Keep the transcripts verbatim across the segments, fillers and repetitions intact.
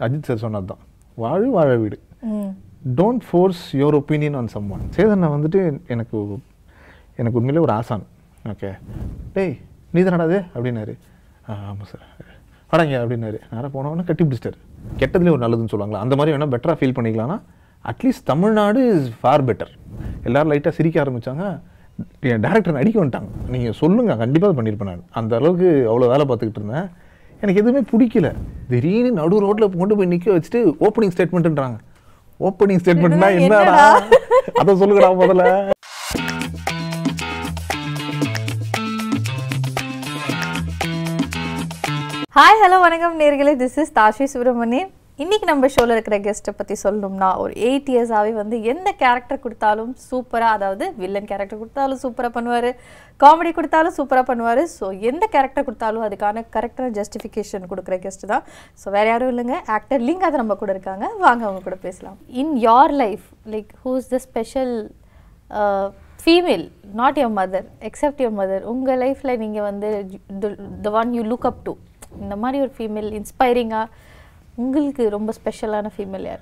Ajit sir sonnadha vaazhu vaazha vidu. Don't force your opinion on someone. Say that நான் வந்துட்டு எனக்கு எனக்கு உண்மையிலே ஒரு ஆசான். ஓகே. டேய் நீதானடா அப்படினாரு. ஆமா சார். அடங்க அப்படினாரு. நார போனவன கட்டி பிடிச்சிட்டாரு. கெட்டதுல ஒரு நல்லதுன்னு சொல்வாங்களா? அந்த மாதிரி வேணா பெட்டரா ஃபீல் பண்ணிக்கலாம்னா at least Tamil Nadu is far better. எல்லாரும் லைட்டா சிரிக்க ஆரம்பிச்சாங்க. டைரக்டர் அடிக்க வந்துட்டாங்க. நீங்க சொல்லுங்க கண்டிப்பா பண்ணிருப்பேன் நான். அந்த அளவுக்கு அவ்வளவு வேலை பார்த்துக்கிட்டு இருந்தேன். எனக்கு எதுமே பிடிக்கல. திடீர்னு நடு ரோட்ல கொண்டு போய் நிக்க வச்சிட்டு ஓபனிங் ஸ்டேட்மென்ட்ன்றாங்க. Opening statement na enna da adha solluga da modala Hi hello vanakkam nergale this is Tashree Subramanin இன்னைக்கு நம்ம ஷோல இருக்கிற கெஸ்ட் பத்தி சொல்லணும்னா ஒரு எட்டு இயர்ஸ் ஆவே வந்து எந்த கேரக்டர் கொடுத்தாலும் சூப்பரா அதாவது வில்லன் கேரக்டர் கொடுத்தாலும் சூப்பரா பண்ணுவாரு காமெடி கொடுத்தாலும் சூப்பரா பண்ணுவாரு சோ எந்த கேரக்டர் கொடுத்தாலும் அதுக்கான கரெக்டான ஜஸ்டிஃபிகேஷன் கொடுக்கிற கெஸ்ட் தான் சோ வேற யாரும் இல்லங்க ஆக்டர் லிங்கா தான் நம்ம கூட இருக்காங்க வாங்க அவங்க கூட பேசலாம் in your life like who is the special female not your mother except your mother உங்க லைஃப்ல நீங்க வந்து the one you look up to இந்த மாதிரி ஒரு ஃபீமேல் இன்ஸ்பைரிங்கா உங்களுக்கு ரொம்ப ஸ்பெஷலான ஃபீமேல் யார்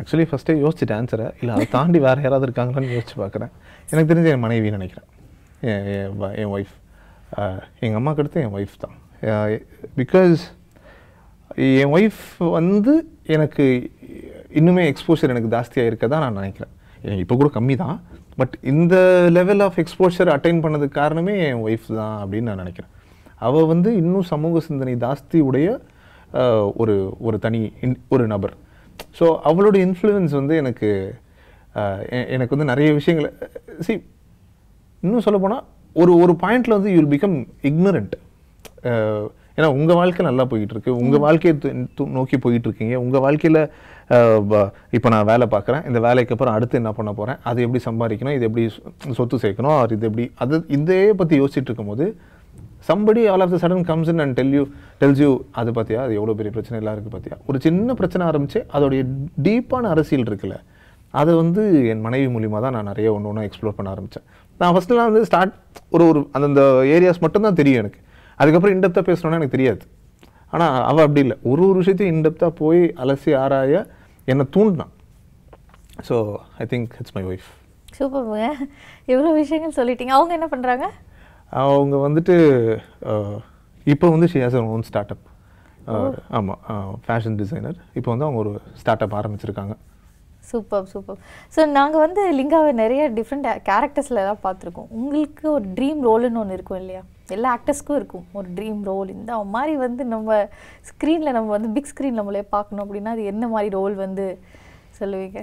एक्चुअली ஃபர்ஸ்ட் யோசிச்சிட்ட ஆன்சரா இல்ல அத தாண்டி வேற யாராவது இருக்காங்களான்னு யோசிச்சு பார்க்கறேன் எனக்கு தெரிஞ்ச என் மனைவி நினைக்கிறேன் என் வைஃப் எங்க அம்மா கிட்ட என் வைஃப் தான் बिकॉज என் வைஃப் வந்து எனக்கு இன்னுமே எக்ஸ்போஷர் எனக்கு ಜಾಸ್தியா இருக்கதா நான் நினைக்கிறேன் எனக்கு இப்ப கூட கம்மி தான் பட் இந்த லெவல் ஆஃப் எக்ஸ்போஷர் அட்டைன் பண்ணதுக்கு காரணமே என் வைஃப் தான் அப்படி நான் நினைக்கிறேன் அவ வந்து இன்னும் சமூக சிந்தனை ಜಾஸ்தி உடைய ஒரு ஒரு தனி ஒரு நபர் சோ அவளோட இன்ஃப்ளூயன்ஸ் வந்து எனக்கு எனக்கு வந்து நிறைய விஷயங்களை see இன்னும் சொல்ல போனா ஒரு ஒரு பாயிண்ட்ல வந்து you will become ignorant ஏனா உங்க வாழ்க்கை நல்லா போயிட்டு இருக்கு உங்க வாழ்க்கையை நோக்கி போயிட்டு இருக்கீங்க உங்க வாழ்க்கையில இப்போ நான் வேலை பார்க்கறேன் இந்த வேலைக்கு அப்புறம் அடுத்து என்ன பண்ண போறேன் அது எப்படி சம்பாதிக்கணும் இது எப்படி சொத்து சேர்க்கணும் இது எப்படி அது இதையே பத்தி யோசிச்சிட்டு இருக்கும்போது somebody all of a sudden comes in and tell you tells you adu pathiya adu evlo periya prachana illa irukku pathiya oru chinna prachana aarambiche adoda deep ana arasiyil irukla adu vandu en manaivi mooliyama da na nariya onnu onnu explore panna aarambichen na first la vandu start oru oru andha areas mattum da theriyum enakku adukapra in depth ah pesrona enakku theriyadhu ana ava appadi illa oru oru vishayathu in depth ah poi alasi aaraya enna thoondna so I think it's my wife super boy evlo vishayangal sollitinga avanga enna pandranga அவங்க வந்துட்டு இப்போ வந்து she has her own startup ஆமா fashion designer இப்போ வந்து அவங்க ஒரு startup ஆரம்பிச்சிருக்காங்க சூப்பர் சூப்பர் சோ நாங்க வந்து லிங்காவை நிறைய டிஃபரண்ட் கேரக்டர்ஸ்ல எல்லாம் பார்த்திருக்கோம் உங்களுக்கு ஒரு ட்ரீம் ரோல்னு ஒன்னு இருக்கும் இல்லையா எல்லா ஆக்டர்ஸ்க்கும் இருக்கும் ஒரு ட்ரீம் ரோல் இந்த மாதிரி வந்து நம்ம ஸ்கிரீன்ல நம்ம வந்து பிக் ஸ்கிரீன் நம்மளே பார்க்கணும் அப்படினா அது என்ன மாதிரி ரோல் வந்து சொல்லுவீங்க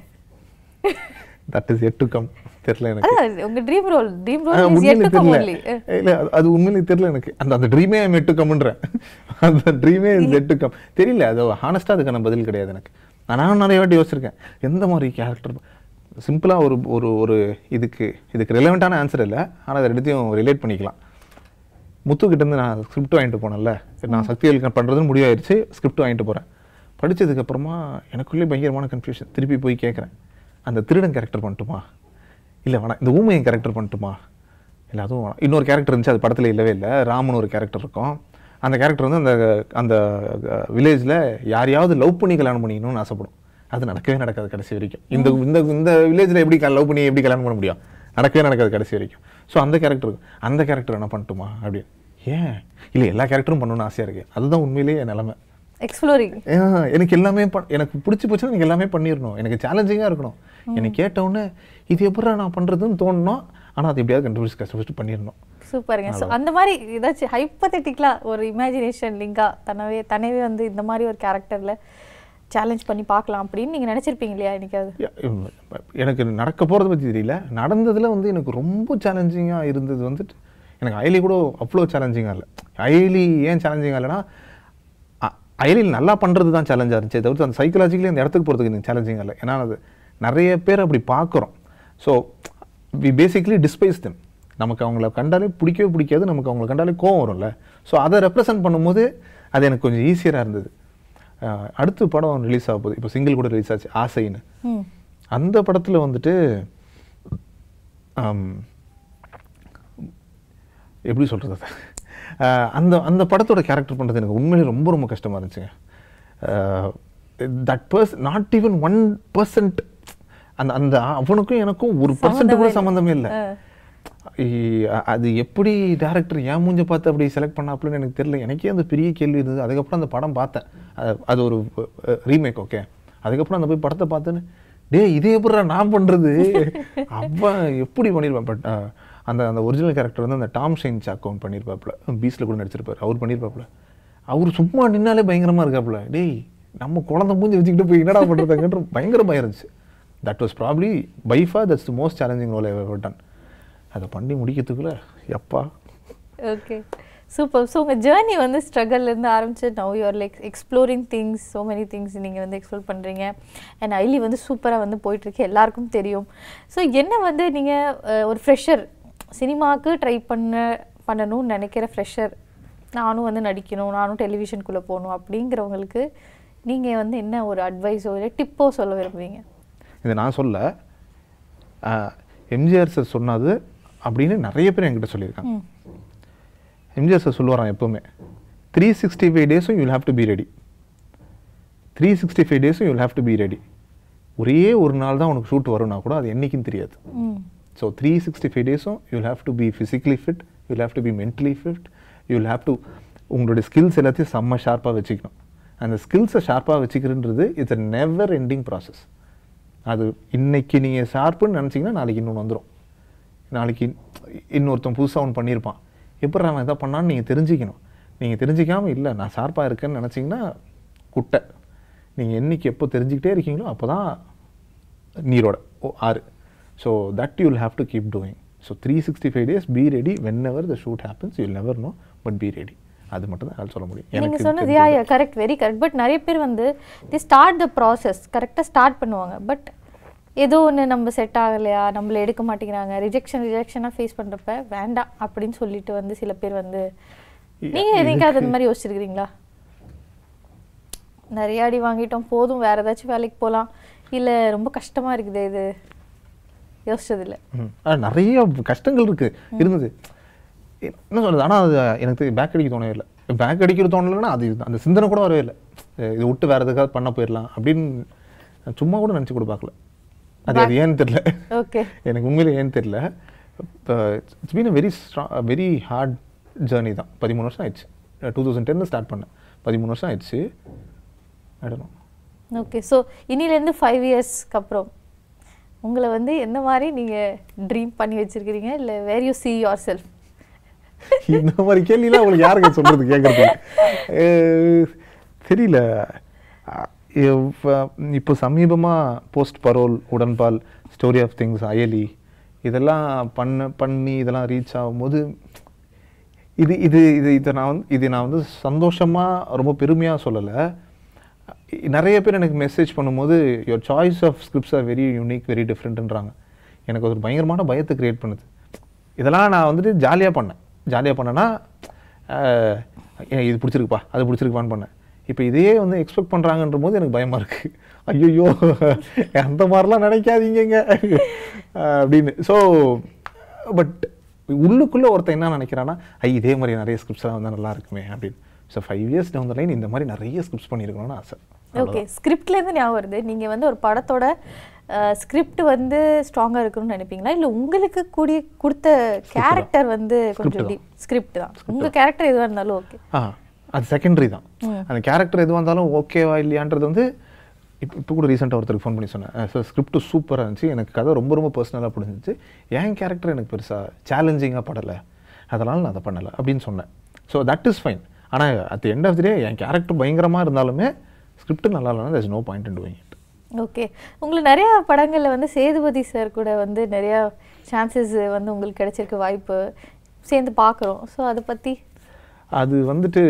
that is yet to come தெரியல எனக்கு உங்க dream role dream role is yet to come only இல்ல அது உண்மையிலே தெரியல எனக்கு அந்த அந்த ட்ரீமே am yet to come ன்ற அந்த ட்ரீமே is yet to come தெரியல அது ஹானஸ்டா அதுக்கான பதில் கிடையாது எனக்கு நான் நிறைய வாட்டி யோசிச்சிருக்கேன் எந்த மாதிரி character சிம்பிளா ஒரு ஒரு ஒரு இதுக்கு இதுக்கு ரிலெவன்ட்டான ஆன்சர் இல்ல ஆனா அத ரெடியும் ரிலேட் பண்ணிக்கலாம் முத்து கிட்ட இருந்து நான் ஸ்கிரிப்ட் வாங்கிட்டு போனல்ல நான் சக்திவேல் பண்றதுன்னு முடிவாயிருச்சு ஸ்கிரிப்ட் வாங்கிட்டு போறேன் படிச்சதுக்கு அப்புறமா எனக்குள்ளே பயங்கரமான கன்ஃபியூஷன் திருப்பி போய் கேக்குறேன் அந்த திருடன் கரெக்டர் பண்ணட்டுமா இல்ல வேணா இந்த ஊமையன் கரெக்டர் பண்ணட்டுமா இல்ல அதுவும் இன்னொரு கேரக்டர் இருந்துச்சு அது படத்துல இல்லவே இல்லை ராமன் ஒரு கேரக்டர் இருக்கும் அந்த கேரக்டர் வந்து அந்த அந்த வில்லேஜ்ல யாரையாவது லவ் பண்ணி கல்யாணம் பண்ணிக்கணும்னு ஆசைப்படும் அது நடக்கவே நடக்காது கடைசி வரைக்கும் இந்த இந்த இந்த வில்லேஜ்ல எப்படி லவ் பண்ணி எப்படி கல்யாணம் பண்ண முடியும் நடக்கவே நடக்காது கடைசி வரைக்கும் ஸோ அந்த கேரக்டர் அந்த கேரக்டர் என்ன பண்ணட்டுமா அப்படி ஏன் இல்லை எல்லா கேரக்டரும் பண்ணணும்னு ஆசையா இருக்கு அதுதான் உண்மையிலேயே என் நிலைமை எக்ஸ்ப்ளோரிங் எனக்கு எல்லாமே எனக்கு பிடிச்சி போச்சுன்னா எனக்கு எல்லாமே பண்ணிடணும் எனக்கு சேலஞ்சிங்காக இருக்கணும் எனக்கு கேட்டவுடனே இது எப்படா நான் பண்ணுறதுன்னு தோணணும் ஆனால் அது எப்படியாவது கண்டுபிடிச்சு கஷ்டப்பட்டு பண்ணிடணும் சூப்பருங்க ஸோ அந்த மாதிரி ஏதாச்சும் ஹைப்பத்தட்டிக்கலாக ஒரு இமேஜினேஷன் லிங்காக தனவே தனவே வந்து இந்த மாதிரி ஒரு கேரக்டரில் சேலஞ்ச் பண்ணி பார்க்கலாம் அப்படின்னு நீங்கள் நினச்சிருப்பீங்க இல்லையா எனக்காவது எனக்கு நடக்க போகிறத பற்றி தெரியல நடந்ததில் வந்து எனக்கு ரொம்ப சேலஞ்சிங்காக இருந்தது வந்துட்டு எனக்கு ஐலி கூட அவ்வளோ சேலஞ்சிங்காக இல்லை ஐலி ஏன் சேலஞ்சிங்காக இல்லைன்னா அயலில் நல்லா பண்ணுறது தான் சேலஞ்சாக இருந்துச்சு தவிர்த்து அந்த சைக்கலாஜிக்கலி அந்த இடத்துக்கு போகிறதுக்கு எனக்கு சேலஞ்சிங்காக இல்லை ஏன்னா அது நிறைய பேர் அப்படி பார்க்குறோம் so we basically despise them நமக்கு அவங்கள கண்டாலே பிடிக்கவே பிடிக்காது நமக்கு அவங்கள கண்டாலே கோவம் வரும்ல ஸோ அதை ரெப்ரசன்ட் பண்ணும்போது அது எனக்கு கொஞ்சம் ஈஸியாக இருந்தது அடுத்து படம் ரிலீஸ் ஆக போகுது இப்போ சிங்கிள் கூட ரிலீஸ் ஆச்சு ஆசைன்னு அந்த படத்தில் வந்துட்டு எப்படி சொல்கிறது அந்த அந்த படத்தோட கேரக்டர் பண்ணுறது எனக்கு உண்மையிலே ரொம்ப ரொம்ப கஷ்டமாக இருந்துச்சுங்க uh, that person, not even one percent, and and avunuku enakku one percent kuda sambandham illa. அது எப்படி டைரக்டர் ஏன் மூஞ்ச பார்த்து அப்படி செலக்ட் பண்ணாப்லன்னு எனக்கு தெரியல. எனக்கே அந்த பெரிய கேள்வி இருந்தது. அதுக்கு அப்புறம் அந்த படம் பார்த்தேன். அது ஒரு ரீமேக், ஓகே. அதுக்கு அப்புறம் அந்த போய் படத்தை பார்த்தேன். டேய் இதே எப்பறா நான் பண்றது? அப்பா எப்படி பண்ணிருப்பான்? பட் அந்த அந்த ஒரிஜினல் கரெக்டர் வந்து அந்த டாம் ஷைன்ஸ் அக்கவுண்ட் பண்ணிருப்பாப்ல. பீஸ்ல கூட நடிச்சிருப்பாரு. அவர் பண்ணிருப்பாப்ல. அவர் சும்மா நின்னாலே பயங்கரமா இருக்காப்ல. டேய் நம்ம குழந்தை மூஞ்சி வச்சுக்கிட்டு போய் என்னடா பண்றதுங்கன்ற பயங்கரமா இருந்துச்சு. That was probably by far that's the most challenging role I have ever done. அதை பண்ணி முடிக்கிறதுக்குள்ள எப்பா. Okay super. ஸோ உங்கள் ஜேர்னி வந்து ஸ்ட்ரகிள்லேருந்து ஆரம்பிச்சு now you are like exploring things, so many things நீங்கள் வந்து எக்ஸ்ப்ளோர் பண்ணுறீங்க. அண்ட் ஐலி வந்து சூப்பராக வந்து போயிட்டுருக்கு, எல்லாருக்கும் தெரியும். ஸோ என்ன வந்து நீங்கள் ஒரு ஃப்ரெஷர் சினிமாவுக்கு ட்ரை பண்ண பண்ணணும்னு நினைக்கிற ஃப்ரெஷர், நானும் வந்து நடிக்கணும், நானும் டெலிவிஷனுக்குள்ளே போகணும் அப்படிங்கிறவங்களுக்கு நீங்கள் வந்து என்ன ஒரு அட்வைஸோ இல்லை டிப்போ சொல்ல விரும்புவீங்க? இதை நான் சொல்ல எம்ஜிஆர் சார் சொன்னது அப்படின்னு நிறைய பேர் என்கிட்ட சொல்லியிருக்காங்க. எம்ஜிஆர் சார் சொல்லுவாரான் எப்போவுமே, த்ரீ சிக்ஸ்டி ஃபைவ் டேஸும் you have to be ready, three sixty five டேஸும் you have to be ready. ஒரே ஒரு நாள் தான் உனக்கு ஷூட் வரும்னா கூட அது என்றைக்கும் தெரியாது. ஸோ த்ரீ சிக்ஸ்டி ஃபைவ் டேஸும் you have to be physically fit, you have to be mentally fit, you have to உங்களுடைய ஸ்கில்ஸ் எல்லாத்தையும் செம்ம ஷார்ப்பாக வச்சுக்கணும். அந்த ஸ்கில்ஸை ஷார்ப்பாக வச்சுக்கிறன்றது it's a never ending process. அது இன்றைக்கி நீங்கள் ஷார்ப்புன்னு நினச்சிங்கன்னா நாளைக்கு இன்னொன்று வந்துடும், நாளைக்கு இன்னொருத்தன் புதுசாக ஒன்று பண்ணியிருப்பான். எப்படி நம்ம எதாவது பண்ணான்னு நீங்கள் தெரிஞ்சிக்கணும். நீங்கள் தெரிஞ்சிக்காமல் இல்லை நான் ஷார்ப்பாக இருக்கேன்னு நினச்சிங்கன்னா குட்டை. நீங்கள் என்றைக்கு எப்போ தெரிஞ்சிக்கிட்டே இருக்கீங்களோ அப்போ தான் நீரோட ஓ ஆறு. So that you'll have to keep doing. So three sixty five days be ready, whenever the shoot happens you'll never know, but be ready. அது மட்டும் தான் சொல்ல முடியும். நீங்கள் சொன்னது yeah yeah correct, very correct. But நிறைய பேர் வந்து தி ஸ்டார்ட் த ப்ராசஸ் கரெக்டாக ஸ்டார்ட் பண்ணுவாங்க, பட் ஏதோ ஒன்று நம்ம செட் ஆகலையா, நம்மளை எடுக்க மாட்டேங்கிறாங்க, ரிஜெக்ஷன் ரிஜெக்ஷனாக ஃபேஸ் பண்ணுறப்ப வேண்டாம் அப்படின்னு சொல்லிட்டு வந்து சில பேர் வந்து. நீங்கள் எதுக்காக அது மாதிரி யோசிச்சிருக்கிறீங்களா? நிறைய அடி வாங்கிட்டோம் போதும், வேறு ஏதாச்சும் வேலைக்கு போகலாம், இல்லை ரொம்ப கஷ்டமாக இருக்குது இது யோசிச்சதில்லை? நிறைய கஷ்டங்கள் இருக்குது இருந்தது என்ன சொல்கிறது. ஆனால் அது எனக்கு பேக் அடிக்க தோணவே இல்லை. பேக் அடிக்கிற தோணலைன்னா அது அந்த சிந்தனை கூட வரவே இல்லை. இது விட்டு வேறு எதுக்காவது பண்ண போயிடலாம் அப்படின்னு சும்மா கூட நினச்சி கூட பார்க்கல. அது அது ஏன்னு தெரில. ஓகே எனக்கு உண்மையிலே ஏன்னு தெரில. இப்போ it's been a very strong very hard journey தான். பதிமூணு வருஷம் ஆயிடுச்சு. டூ தௌசண்ட் டென்னில் ஸ்டார்ட் பண்ணேன். பதிமூணு வருஷம் ஆயிடுச்சு. ஆடணும். ஓகே ஸோ இனிலேருந்து ஃபைவ் இயர்ஸ்க்கு அப்புறம் உங்களை வந்து எந்த மாதிரி நீங்கள் ட்ரீம் பண்ணி வச்சுருக்கிறீங்க, இல்லை where you see yourself? இந்த மாதிரி கேள்விலாம் உங்களுக்கு யாருக்கு சொல்கிறது கேட்குறது தெரியல. இப்போ சமீபமாக post parole, Udanpaal, story of things, Ayali இதெல்லாம் பண்ண பண்ணி இதெல்லாம் ரீச் ஆகும்போது இது இது இது இதை நான் வந்து இது நான் வந்து சந்தோஷமாக ரொம்ப பெருமையாக சொல்லலை. நிறைய பேர் எனக்கு மெசேஜ் பண்ணும்போது your choice of scripts are very unique, very டிஃப்ரெண்ட்டுன்றாங்க. எனக்கு ஒரு பயங்கரமான பயத்தை க்ரியேட் பண்ணுது. இதெல்லாம் நான் வந்துட்டு ஜாலியாக பண்ணேன். ஜாலியாக பண்ணேன்னா இது பிடிச்சிருக்குப்பா அது பிடிச்சிருக்குப்பான்னு பண்ணேன். இப்போ இதையே வந்து எக்ஸ்பெக்ட் பண்ணுறாங்கன்ற போது எனக்கு பயமாக இருக்குது. ஐயோ அந்த மாதிரிலாம் நினைக்காதீங்க அப்படின்னு. ஸோ பட் உள்ளுக்குள்ளே ஒருத்தன் என்ன நினைக்கிறான்னா, ஐ இதே மாதிரி நிறைய ஸ்கிரிப்ட்ஸ்லாம் வந்து நல்லா இருக்குமே அப்படின்னு. So five years down the line இந்த மாதிரி நிறைய ஸ்கிரிப்ட்ஸ் பண்ணியிருக்கணும்னு ஆசை. ஓகே ஸ்கிரிப்ட்லேருந்து ஞாபகம் வருது, நீங்கள் வந்து ஒரு படத்தோட ஸ்கிரிப்ட் வந்து ஸ்ட்ராங்காக இருக்கணும்னு நினைப்பீங்களா, இல்லை உங்களுக்கு கூடிய கொடுத்த கேரக்டர் வந்து கொஞ்சம் ஸ்கிரிப்ட் தான் உங்கள் கேரக்டர் எதுவாக இருந்தாலும் ஓகே? ஆ அது செகண்டரி தான். அந்த கேரக்டர் எதுவாக இருந்தாலும் ஓகேவா இல்லையான்றது வந்து இப்போ இப்போ கூட ரீசெண்டாக ஒருத்தருக்கு ஃபோன் பண்ணி சொன்னேன். ஸோ ஸ்கிரிப்ட் சூப்பராக இருந்துச்சு, எனக்கு கதை ரொம்ப ரொம்ப பர்சனலாக பிடிச்சிருந்துச்சு, என் கேரக்டர் எனக்கு பெருசாக சேலஞ்சிங்காக படலை, அதனால் நான் அதை பண்ணலை அப்படின்னு சொன்னேன். So that is fine. ஆனால் at the end of the day என் கேரக்டர் பயங்கரமாக இருந்தாலுமே ஸ்கிரிப்ட் நல்லா இல்லைன்னா there is no point in doing it. Okay உங்களை நிறையா படங்களில் வந்து சேதுபதி சார் கூட வந்து நிறையா சான்சஸ் வந்து உங்களுக்கு கிடைச்சிருக்க வாய்ப்பு சேர்ந்து பார்க்குறோம். ஸோ அதை பற்றி அது வந்துட்டு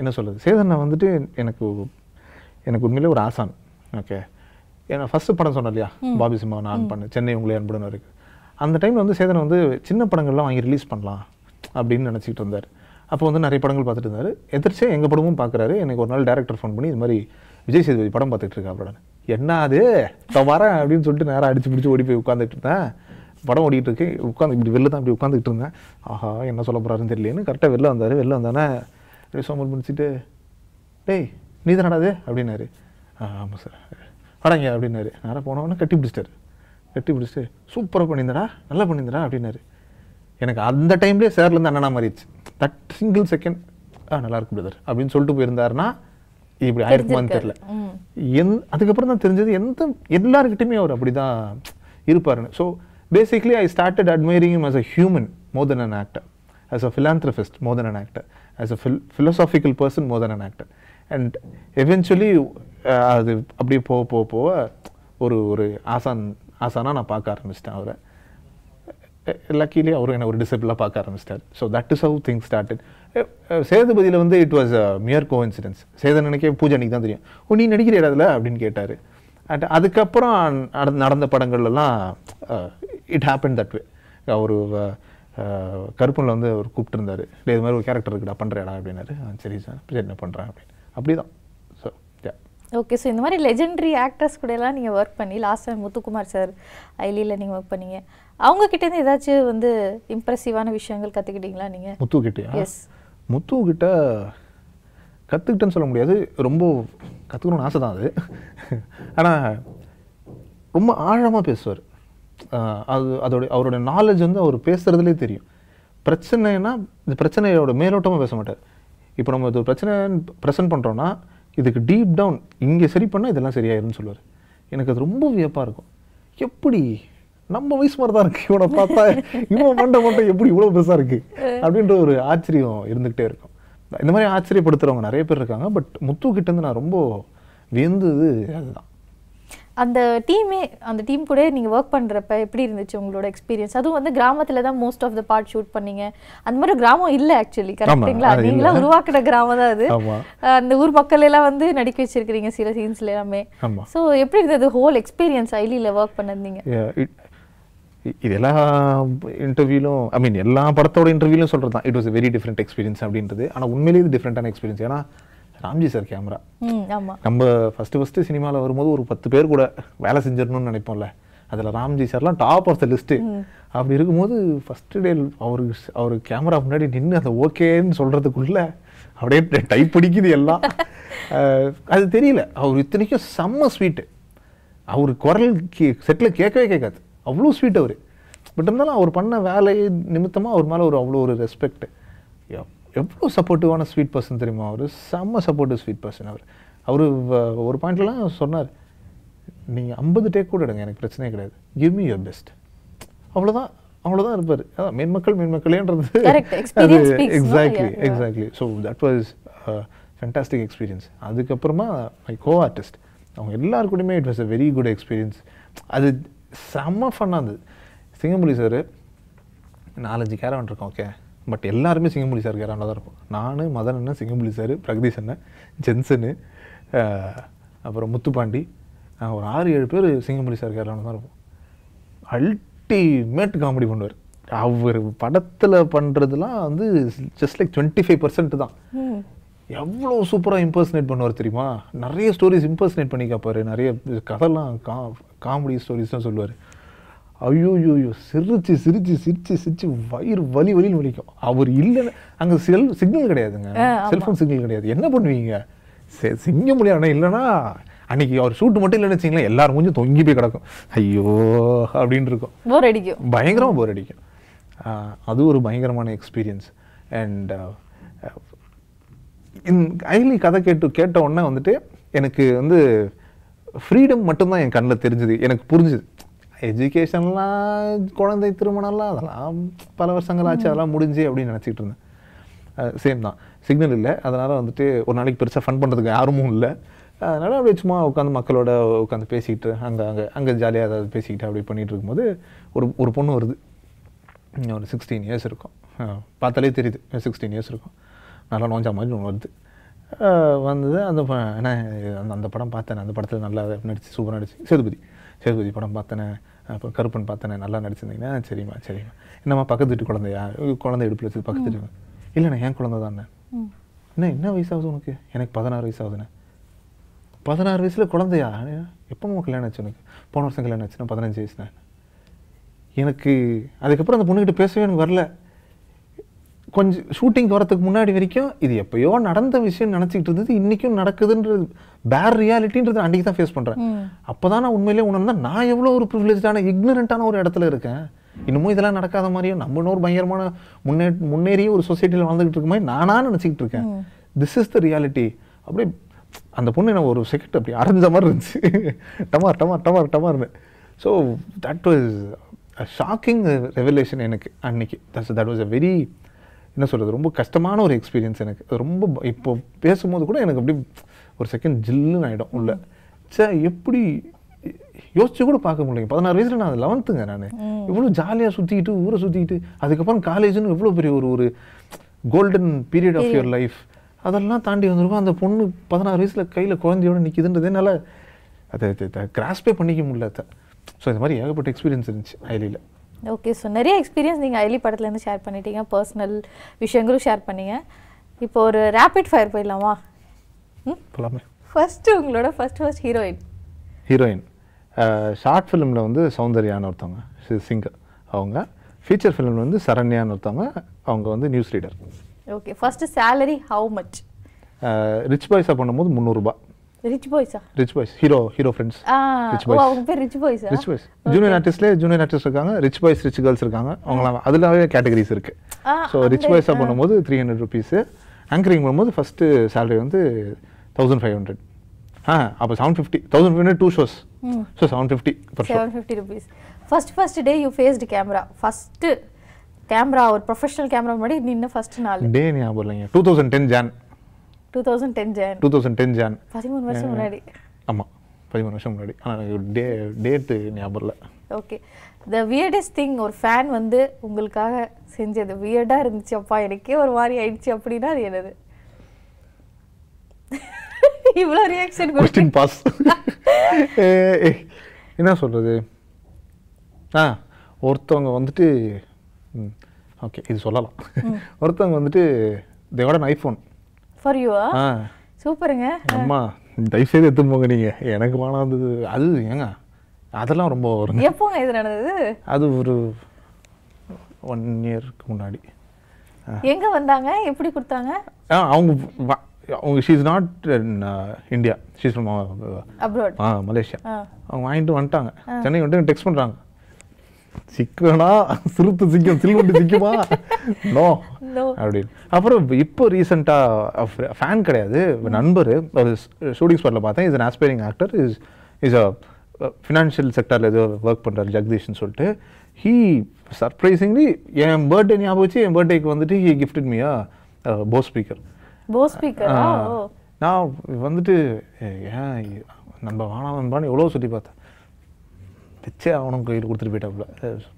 என்ன சொல்கிறது, சேதண்ணா வந்துட்டு எனக்கு எனக்கு உண்மையிலே ஒரு ஆசான். ஓகே ஏன்னா ஃபஸ்ட்டு படம் சொன்னேன் இல்லையா, பாபி சிம்மா நான் பண்ணேன், சென்னை உங்களே அன்புடன் இருக்குது. அந்த டைமில் வந்து சேதனை வந்து சின்ன படங்கள்லாம் வாங்கி ரிலீஸ் பண்ணலாம் அப்படின்னு நினச்சிக்கிட்டு இருந்தார். அப்போ வந்து நிறைய படங்கள் பார்த்துட்டு இருந்தார். எதிர்த்து எங்கள் படமும் பார்க்குறாரு. எனக்கு ஒரு நாள் டேரக்டர் ஃபோன் பண்ணி இது மாதிரி விஜய் சேதுபதி படம் பார்த்துட்டு இருக்கா அப்படின்னு. என்ன அது இப்போ வரேன் அப்படின்னு சொல்லிட்டு நேராக அடிச்சு பிடிச்சி ஓடி போய் உட்காந்துட்டு இருந்தேன். படம் ஓடிட்டு இருக்கு, உட்காந்து இப்படி வெளில தான் இப்படி உட்காந்துக்கிட்டு இருந்தேன். ஆஹா என்ன சொல்ல போகிறாருன்னு தெரியலேன்னு கரெக்டாக வெளில வந்தார். வெளில வந்தானே சோம்பல் முடிச்சுட்டு, டேய் நீதான் நடது அப்படின்னாரு. ஆமாம் சார் படங்க அப்படின்னாரு. நான் போனவொன்னே கட்டி பிடிச்சிட்டாரு. கட்டி பிடிச்சிட்டு சூப்பராக பண்ணியிருந்தடா, நல்லா பண்ணியிருந்தடா அப்படின்னாரு. எனக்கு அந்த டைம்லேயே சேர்லேருந்து அண்ணனா மாறிடுச்சு. தட் சிங்கிள் செகண்ட் ஆ நல்லாயிருக்கு பிரதர் அப்படின்னு சொல்லிட்டு போயிருந்தாருன்னா இப்படி ஆயிருக்குமான்னு தெரில. எந் அதுக்கப்புறம் தான் தெரிஞ்சது எந்த எல்லாருக்கிட்டையுமே அவர் அப்படி தான் இருப்பாருன்னு. So basically I started admiring him as a human more than an actor, as a philanthropist more than an actor, as a phil- philosophical person more than an actor. And eventually அது அப்படியே போக போக போக ஒரு ஒரு ஆசான் ஆசானாக நான் பார்க்க ஆரம்பிச்சிட்டேன் அவரை. லக்கிலே அவரும் என்னை ஒரு டிசிப்ளாக பார்க்க ஆரம்பிச்சிட்டார். So that is how thing started. சேதுபதியில் வந்து it was a mere coincidence. Chetan நினைக்க பூஜா அன்றைக்கி தான் தெரியும், ஓ நீ நடிக்கிற இடத்துல அப்படின்னு கேட்டார். அண்ட் அதுக்கப்புறம் நடந்த படங்கள்லாம் இட் ஹேப்பன் தட் வே. ஒரு கருப்பனில் வந்து அவர் கூப்பிட்டுருந்தார், இல்லை இது மாதிரி ஒரு கேரக்டர் இருக்குடா பண்ணுறேடா அப்படின்னாரு. சரி சார் சரி என்ன பண்ணுறேன் அப்படின்னு அப்படி தான். So okay. ஸோ இந்த மாதிரி லெஜெண்டரி ஆக்டர்ஸ் கூட எல்லாம் நீங்கள் ஒர்க் பண்ணி லாஸ்ட் டைம் முத்துக்குமார் சார் ஐலியில் நீங்கள் ஒர்க் பண்ணீங்க. அவங்கக்கிட்டேருந்து ஏதாச்சும் வந்து இம்ப்ரெசிவான விஷயங்கள் கற்றுக்கிட்டீங்களா நீங்கள்? முத்துக்கிட்டேயா? எஸ் முத்துக்கிட்ட கற்றுக்கிட்டேன்னு சொல்ல முடியாது, ரொம்ப கற்றுக்கணும்னு ஆசை தான் அது. ஆனால் ரொம்ப ஆழமாக பேசுவார். அது அதோடைய அவரோட நாலேஜ் வந்து அவர் பேசுகிறதுலே தெரியும். பிரச்சனைனா இந்த பிரச்சனையோட மேலோட்டமாக பேச மாட்டார். இப்போ நம்ம இது ஒரு பிரச்சனை ப்ரெசென்ட் பண்ணுறோன்னா இதுக்கு டீப் டவுன் இங்கே சரி பண்ணால் இதெல்லாம் சரியாயிருன்னு சொல்லுவார். எனக்கு அது ரொம்ப வியப்பாக இருக்கும். எப்படி நம்ம வயசு மாதிரி தான் இருக்குது, இவனை பார்த்தா இவன் மண்டை மண்டை எப்படி இவ்வளோ பெருசாக இருக்குது அப்படின்ற ஒரு ஆச்சரியம் இருந்துக்கிட்டே இருக்கும். இந்த மாதிரி ஆச்சரியப்படுத்துகிறவங்க நிறைய பேர் இருக்காங்க. பட் முத்துக்கிட்டேருந்து நான் ரொம்ப வியந்தது அதுதான். அந்த டீமே அந்த டீம் கூட நீங்கள் ஒர்க் பண்ணுறப்ப எப்படி இருந்துச்சு உங்களோட எக்ஸ்பீரியன்ஸ்? அதுவும் வந்து கிராமத்தில் தான் most of the part shoot பண்ணீங்க. அந்த மாதிரி ஒரு கிராமம் இல்லை ஆக்சுவலி, கரெக்டுங்களா? நீங்களா உருவாக்குற கிராமம் தான் அது. அந்த ஊர் மக்கள் எல்லாம் வந்து நடிக்க வச்சிருக்கிறீங்க சில சீன்ஸ்ல எல்லாமே. ஸோ எப்படி இருந்தது ஹோல் எக்ஸ்பீரியன்ஸ் ஐலியில் ஒர்க் பண்ணிருந்தீங்க? இது எல்லா இன்டர்வியூலும் ஐ மீன் எல்லா படத்தோட இன்டர்வியூலும் சொல்கிறது தான், it was a very different experience அப்படின்றது. ஆனால் உண்மையிலேயே இது டிஃப்ரெண்ட்டான எக்ஸ்பீரியன்ஸ். ஏன்னா ராம்ஜி சார் கேமரா. நம்ம ஃபஸ்ட்டு ஃபஸ்ட்டு சினிமாவில் வரும்போது ஒரு பத்து பேர் கூட வேலை செஞ்சிடணும்னு நினைப்போம்ல, அதில் ராம்ஜி சார்லாம் டாப் ஆஃப் த லிஸ்ட்டு. அப்படி இருக்கும்போது ஃபஸ்ட்டு டே அவரு அவர் கேமரா முன்னாடி நின்று அதை ஓகேன்னு சொல்கிறதுக்குள்ளே அப்படியே டைப் பிடிக்குது எல்லாம். அது தெரியல, அவர் இத்தனைக்கும் செம்ம ஸ்வீட்டு. அவர் குரல் கே செட்டில் கேட்கவே கேட்காது, அவ்வளோ ஸ்வீட் அவர். பட் இருந்தாலும் அவர் பண்ண வேலை நிமித்தமாக அவர் மேலே ஒரு அவ்வளோ ஒரு ரெஸ்பெக்ட். எவ்வளோ சப்போர்ட்டிவான ஸ்வீட் பர்சன் தெரியுமா அவர், செம்ம சப்போர்ட்டிவ் ஸ்வீட் பர்சன் அவர். அவர் ஒரு பாயிண்ட்லாம் சொன்னார், நீங்கள் ஐம்பது டேக் கூட எடுங்க எனக்கு பிரச்சனையே கிடையாது, கிவ் மீ யுவர் பெஸ்ட், அவ்வளோதான் அவ்வளோதான் இருப்பார். அதான் மேன்மக்கள் மேன்மக்கள்ன்றது. Exactly exactly so that was fantastic experience. அதுக்கப்புறமா மை கோ ஆர்டிஸ்ட் அவங்க எல்லாருக்கூடயுமே it was a very good experience. அது செம்ம ஃபன்னாக இருந்தது. சிங்கமொழி சார் நாலஞ்சு கேரவன் இருக்கோம் ஓகே, பட் எல்லாருமே சிங்கமொழி சார் கேரவனாக தான் இருக்கும். நான் மதன் அண்ணன், சிங்கமொழி சார், பிரகதீஷ் அண்ணன், ஜென்சனு, அப்புறம் முத்துப்பாண்டி, ஒரு ஆறு ஏழு பேர் சிங்கமொழி சார் கேரவனாக தான் இருக்கும். அல்டிமேட் காமெடி பண்ணுவார் அவர். படத்தில் பண்ணுறதுலாம் வந்து just like twenty five percent தான். எவ்வளோ சூப்பராக இம்பர்சனேட் பண்ணுவார் தெரியுமா, நிறைய ஸ்டோரிஸ் இம்பர்சனேட் பண்ணி கேட்பார், நிறைய கதைலாம் கா காமெடி ஸ்டோரிஸ் தான் சொல்லுவார். ஐயோ ஐயோ சிரிச்சு சிரிச்சு சிரிச்சு சிரிச்சு வயிறு வலி வலின்னு வலிக்கும். அவர் இல்லைன்னு அங்கே செல் சிக்னல் கிடையாதுங்க, செல்ஃபோன் சிக்னல் கிடையாது, என்ன பண்ணுவீங்க? சே சிங்க முடியாது. ஆனால் இல்லைனா அன்றைக்கி அவர் ஷூட்டு மட்டும் இல்லைன்னு வச்சிங்களேன் எல்லாரும் கொஞ்சம் தொங்கி போய் கிடக்கும், ஐயோ அப்படின்னு இருக்கும், போர் அடிக்கும், பயங்கரமாக போர் அடிக்கும். அது ஒரு பயங்கரமான எக்ஸ்பீரியன்ஸ். அண்ட் இந் ஐலி கதை கேட்டு கேட்ட உடனே வந்துட்டு எனக்கு வந்து ஃப்ரீடம் மட்டும்தான் என் கண்ணில் தெரிஞ்சுது, எனக்கு புரிஞ்சுது. எஜுகேஷன்லாம் குழந்தை திருமணம்லாம் அதெல்லாம் பல வருஷங்கள் ஆச்சு, அதெல்லாம் முடிஞ்சு அப்படின்னு நினச்சிக்கிட்டு இருந்தேன். சேம் தான், சிக்னல் இல்லை, அதனால் வந்துட்டு ஒரு நாளைக்கு பெருசாக ஃபன் பண்ணுறதுக்கு யாரும் இல்லை. அதனால் அப்படியே சும்மா உட்காந்து மக்களோட உட்காந்து பேசிக்கிட்டு அங்கே அங்கே அங்கே ஜாலியாக ஏதாவது பேசிக்கிட்டு அப்படி பண்ணிகிட்டு இருக்கும்போது ஒரு ஒரு பொண்ணு வருது. ஒரு சிக்ஸ்டீன் இயர்ஸ் இருக்கும், பார்த்தாலே தெரியுது சிக்ஸ்டீன் இயர்ஸ் இருக்கும், நல்லா நோஞ்சா மாதிரி ஒன்று வருது. வந்தது அந்த ஏன்னா அந்த அந்த படம் பார்த்தேன், அந்த படத்தில் நல்லா நடிச்சு சூப்பராக நடிச்சு, சேதுபதி சேதுபதி படம் பார்த்தேனே, அப்புறம் கருப்பன் பார்த்தேனே, நல்லா நடிச்சிருந்தீங்கன்னா சரிம்மா சரிம்மா என்னம்மா பக்கத்து வீட்டு குழந்தையா, குழந்தை எடுப்பில் வச்சது பக்கத்து வீட்டு? இல்லைண்ணே என் குழந்தை தானே. அண்ணா என்ன வயசாகுது உனக்கு? எனக்கு பதினாறு வயசாகுதுண்ணே. பதினாறு வயசில் குழந்தையா? எப்போம்மா கல்யாணம் ஆச்சு உனக்கு? போன வருஷம் கல்யாணம் ஆச்சுன்னா பதினஞ்சு வயசுண்ணே எனக்கு. அதுக்கப்புறம் அந்த பொண்ணுக்கிட்ட பேசவே எனக்கு வரல. கொஞ்சம் ஷூட்டிங் வரதுக்கு முன்னாடி வரைக்கும் இது எப்பயோ நடந்த விஷயம் நினைச்சிட்டு இருந்தது இன்னைக்கும் நடக்குதுன்றது பேர் ரியாலிட்டின்றது அன்னைக்கு தான் ஃபேஸ் பண்றேன். அப்பதான் நான் உண்மையிலேயே உணர்ந்தா நான் எவ்வளவு ஒரு பிரிவிலேஜ்டான ignorantான ஒரு இடத்துல இருக்கேன். இன்னமும் இதெல்லாம் நடக்காத மாதிரியோ நம்ம இன்னொரு பயங்கரமான முன்னே முன்னேறிய ஒரு சொசைட்டில வாழ்ந்துட்டு இருக்க மாதிரி நானா நினைச்சிட்டு இருக்கேன். This is the reality. அப்படியே அந்த பொண்ணு என்ன ஒரு செகண்ட் அப்படி அரைஞ்ச மாதிரி இருந்துச்சு. டமார் டமார் டமார் டமார்னு. So that was a shocking revelation எனக்கு அன்னைக்கு. That was a very என்ன சொல்றது ரொம்ப கஷ்டமான ஒரு எக்ஸ்பீரியன்ஸ் எனக்கு ரொம்ப இப்போ பேசும்போது கூட எனக்கு அப்படியே ஒரு செகண்ட் ஜில்லுன்னு ஆயிடும் உள்ள சே எப்படி யோசிச்சு கூட பார்க்க முடியல பதினாறு வயசுல நான் eleventh நான் இவ்வளவு ஜாலியா சுத்திட்டு ஊரை சுத்திட்டு அதுக்கப்புறம் காலேஜ்னு இவ்வளவு பெரிய ஒரு ஒரு golden period of your life அதெல்லாம் தாண்டி வந்திருப்போம் அந்த பொண்ணு பதினாறு வயசுல கையில குழந்தையோட நிக்குதுன்றதுனால அதை கிராஸ்பே பண்ணிக்க முடியல சோ இந்த மாதிரி ஏகப்பட்ட எக்ஸ்பீரியன்ஸ் இருந்துச்சு ஐலில Okay, so நிறைய எக்ஸ்பீரியன்ஸ் நீங்க ஐலி படத்துல இருந்து ஷேர் பண்ணிட்டீங்க पर्सनल விஷயங்களும் ஷேர் பண்ணீங்க இப்போ ஒரு ராபிட் ஃபயர் போய்லாமா ம் போலாமே ஃபர்ஸ்ட் உங்களோட first first heroine heroine short ஃபிலிம்ல வந்து சௌந்தர்யான்னு ஒருத்தங்க சிங்கர் அவங்க ஃபீச்சர் ஃபிலிம்ல வந்து சரண்யான்னு ஒருத்தங்க அவங்க வந்து news reader okay first salary how much rich பாய்ஸா பண்ணும்போது three hundred rupees Rich boys ah Rich boys hero hero friends ah rich boys அவங்க பேர் rich boys ah rich boys junior artist le junior artist இருக்காங்க rich boys rich girls இருக்காங்க அவங்கள அதுலவே categories இருக்கு so rich boys ah பண்ணும்போது three hundred rupees anchoring பண்ணும்போது first salary வந்து fifteen hundred ah அப்ப seven fifty two shows so seven fifty per show seven fifty rupees first first day you faced camera first camera or professional camera முன்னாடி நின்ன first நாள் day ஞா போறீங்க twenty ten Jan thirteen வருஷம் முன்னாடி ஆமா thirteen வருஷம் முன்னாடி انا டேட் ஞாபகம் இல்ல ஓகே the weirdest thing ஒரு ஃபேன் வந்து உங்களுக்காக செஞ்சது வியர்டா இருந்துச்சு அப்பா எனக்கு ஒரு மாதிரி ஆயிடுச்சு அப்படினா அது என்னது இவ்ளோ ரியாக்ஷன் क्वेश्चन பாஸ் என்ன சொல்றது ஆ ஒருத்தவங்க வந்துட்டு ஓகே இது சொல்லலாம் ஒருத்தவங்க வந்துட்டு they got an iPhone for you ah சூப்பர்ங்க அம்மா டைசே எடுத்து போங்க நீங்க எனக்கு வாணாது அது ஏங்க அதெல்லாம் ரொம்ப வருங்க எப்போங்க இது நடந்தது அது ஒரு one yearக்கு முன்னாடி எங்க வந்தாங்க எப்படி கொடுத்தாங்க அவங்க அவங்க she is not in uh, India she is from uh, abroad ah Malaysia அவங்க வாங்கிட்டு வந்துட்டாங்க சென்னை வந்து டெக்ஸ்ட் பண்றாங்க சிக்கனா சுருத்து சிக்கம் சில்லுண்டு சிக்குமா நோ நோ அப்படி அப்புறம் இப்போ ரீசன்ட்டா ஃபேன் கிடையாது நண்பர் ஒரு ஷூட்டிங் ஸ்பாட்ல பார்த்தேன் is an aspiring actor is is a financial செக்டார்ல ஏதோ வர்க் பண்றார் ஜெகதீஷ்னு சொல்லிட்டு he surprisingly என் பர்த்டே ஞாபகம் வச்சு என் பர்த்டேக்கு வந்துட்டு he gifted me a Bose speaker Bose speaker ஓ நான் வந்துட்டு ஏன் நம்ம வாணாமன் பாணி எவ்வளவு சுத்தி பார்த்தேன் சே அவனும் கையில கொடுத்துட்டு போய்ட்டாப்ல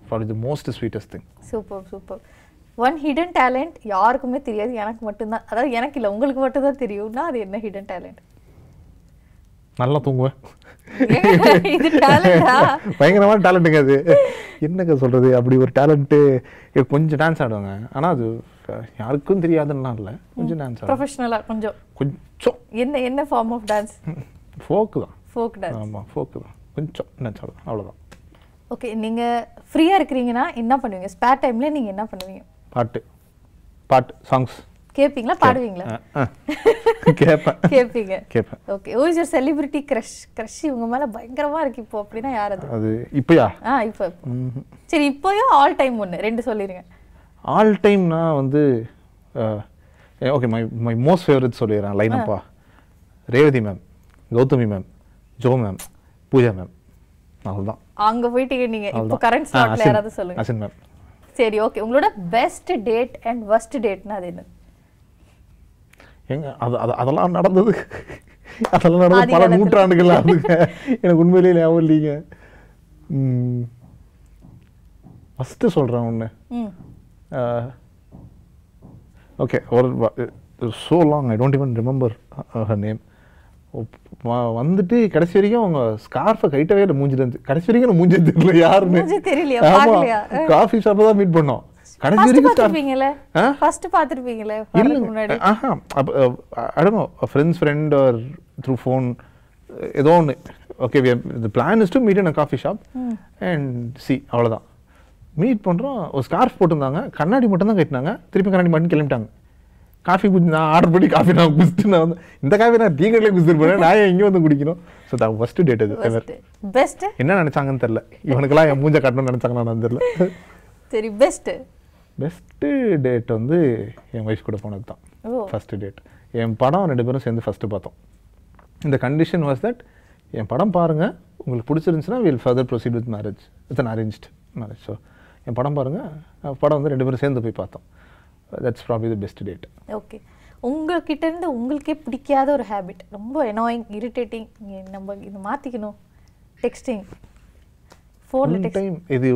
probably the most sweetest thing super super one hidden talent யாருக்குமே தெரியாது எனக்கு மட்டும் தான் அதாவது எனக்கு இல்ல உங்களுக்கு மட்டும் தான் தெரியும்னா அது என்ன hidden talent நல்லா தூங்குவேன் இது டாலண்டா பயங்கரமான டாலண்ட்ங்க அது என்னங்க சொல்றது அப்படி ஒரு டாலன்ட் கொஞ்சம் டான்ஸ் ஆடுவாங்க ஆனா அது யாருக்கும் தெரியாதுன்னா இல்ல கொஞ்சம் டான்ஸ் ஆடுவாங்க ப்ரொபஷனலா கொஞ்சம் கொஞ்சம் என்ன என்ன ஃபார்ம் ஆஃப் டான்ஸ் ஃபோக் தான் ஃபோக் டான்ஸ் ஆமா ஃபோக் தான் கொஞ்சம் டான்ஸ் ஆடுவாங்க அவ்வளவுதான் ஓகே நீங்க ஃப்ரீயா இருக்கீங்கனா என்ன பண்ணுவீங்க ஸ்பேர் டைம்ல நீங்க என்ன பண்ணுவீங்க பாட்டு பாட்டு சாங்ஸ் கேப்பீங்களா பாடுவீங்களா கேப்ப கேப்பீங்க கேப்ப okay who is your celebrity crush crush உங்க மேல பயங்கரமா இருக்கு இப்போ அப்படினா யார் அது அது இப்பயா ஆ இப்போ சரி இப்போயோ ஆல் டைம் ஒன்னு ரெண்டு சொல்லிருங்க ஆல் டைம்னா வந்து okay my my most favorite சொல்லிறேன் லைன் அப்பா Revathi ma'am Gautami ma'am Jo ma'am Pooja ma'am. அவ்வளவுதான். அங்க போய்ட்டீங்க நீங்க. இப்போ கரண்ட் ஸ்லாட்ல யாராவது சொல்லுங்க. அசின் ma'am. சரி ஓகே. உங்களோட பெஸ்ட் டேட் அண்ட் worst டேட்னா அது என்ன? எங்க அதெல்லாம் நடந்தது. அதெல்லாம் நடந்து பல நூற்றாண்டுகள் ஆகுதுங்க. எனக்கு உண்மையிலேயே ஞாபகம் இல்லீங்க. ம். ஃபர்ஸ்ட் சொல்றேன் ஒண்ணு. ம். Okay. So long I don't even remember her name. வந்துட்டு கடைசி வரைக்கும் அவங்க ஸ்கார்ஃபை கைட்டவே இல்லை மூஞ்சிட்டு இருந்து கடைசி வரைக்கும் மூஞ்சி தெரியல யாருன்னு மூஞ்சி தெரியலையா பார்க்கலையா காஃபி ஷாப்ல தான் மீட் பண்ணோம் கடைசி வரைக்கும் பார்த்திருப்பீங்களே ஃபர்ஸ்ட் பார்த்திருப்பீங்களே அதுக்கு முன்னாடி ஆஹா I don't know friends friend are through phone ஏதோ ஒன்னு okay the plan is to meet in a coffee shop and see அவ்வளவுதான் மீட் பண்றோம் ஒரு ஸ்கார்ஃப் போட்டுந்தாங்க கண்ணாடி மட்டும் தான் கட்டினாங்க திருப்பி கண்ணாடி மட்டும் கிளம்பிட்டாங்க காபி குடிச்சு நான் ஆர்டர் பண்ணி காபி நான் குடிச்சிட்டு நான் இந்த காபி நான் டீக்கடையில குடிச்சிட்டு போறேன் நான் எங்க வந்து குடிக்கணும் சோ த ஃபர்ஸ்ட் டேட் அது எவர் பெஸ்ட் என்ன நினைச்சாங்கன்னு தெரியல இவனுக்குலாம் மூஞ்ச காட்டணும்னு நினைச்சாங்க நான் தெரியல சரி பெஸ்ட் பெஸ்ட் டேட் வந்து என் வைஃப் கூட போனது தான் ஃபர்ஸ்ட் டேட் என் படம் ரெண்டு பேரும் சேர்ந்து ஃபர்ஸ்ட் பார்த்தோம் இந்த கண்டிஷன் வாஸ் தட் என் படம் பாருங்க உங்களுக்கு பிடிச்சிருந்துச்சுன்னா we'll further proceed with marriage it's an arranged marriage so என் படம் பாருங்க படம் வந்து ரெண்டு பேரும் சேர்ந்து போய் பார்த்தோம் that's probably the best date okay உங்ககிட்ட இருந்து உங்களுக்கே பிடிக்காத ஒரு ஹாபிட் ரொம்ப annoying irritating நம்ம இது மாத்திக்கணும் டெக்ஸ்டிங் ஃபோன்ல டைம் இது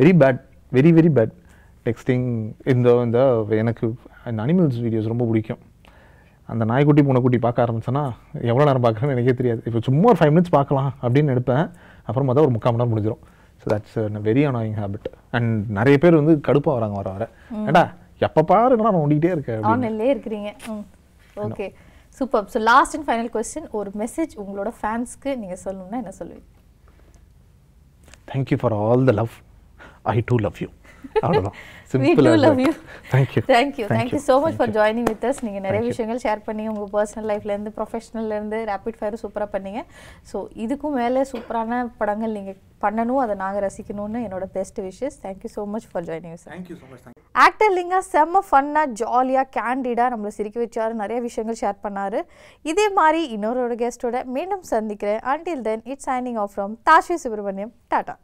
very bad very very bad texting இந்த இந்த எனக்கு animals videos ரொம்ப பிடிக்கும் அந்த நாய்க்குட்டி பூனைக்குட்டி பார்க்க ஆரம்பிச்சனா எவ்வளவு நேரம் பார்க்கறேன்னு எனக்கே தெரியாது இப்போ சும்மா ஒரு five minutes பார்க்கலாம் அப்படினு எடுப்பேன் அப்புறம் அத ஒரு முக்கால் மணி நேரம் முடிஞ்சிரும் so that's a very annoying habit and நிறைய பேர் வந்து கடுப்பா வராங்க வர வர ஏண்டா எப்ப பாரு நான் ஓடிட்டே இருக்கேன் ஆன்லைன்லயே இருக்கீங்க okay super so last and final question ஒரு மெசேஜ் உங்களோட ஃபேன்ஸ்க்கு நீங்க சொல்லணும்னா என்ன சொல்வீங்க thank you for all the love I too love you அவ்வளவுதான் simple I love you thank you thank you thank you so much for joining with us நீங்க நிறைய விஷயங்கள் ஷேர் பண்ணீங்க உங்க पर्सनल லைஃப்ல இருந்து ப்ரொபஷனல்ல இருந்து ராபிட் ஃபயர் சூப்பரா பண்ணீங்க சோ இதுக்கும் மேல சூப்பரான படங்கள் நீங்க பண்ணனும் அத நாங்க ரசிக்கணும்னு என்னோட best wishes thank you so much for joining us thank you so much thank you actor Linga செம்ம ஃபன்னா ஜாலியா கேண்டிடா நம்மள சிரிக்க வச்சாரு நிறைய விஷயங்கள் ஷேர் பண்ணாரு இதே மாதிரி இன்னொரு ஒரு கெஸ்டோட மீண்டும் சந்திக்கிறேன் until then it's signing off from Tashree Subramanin tata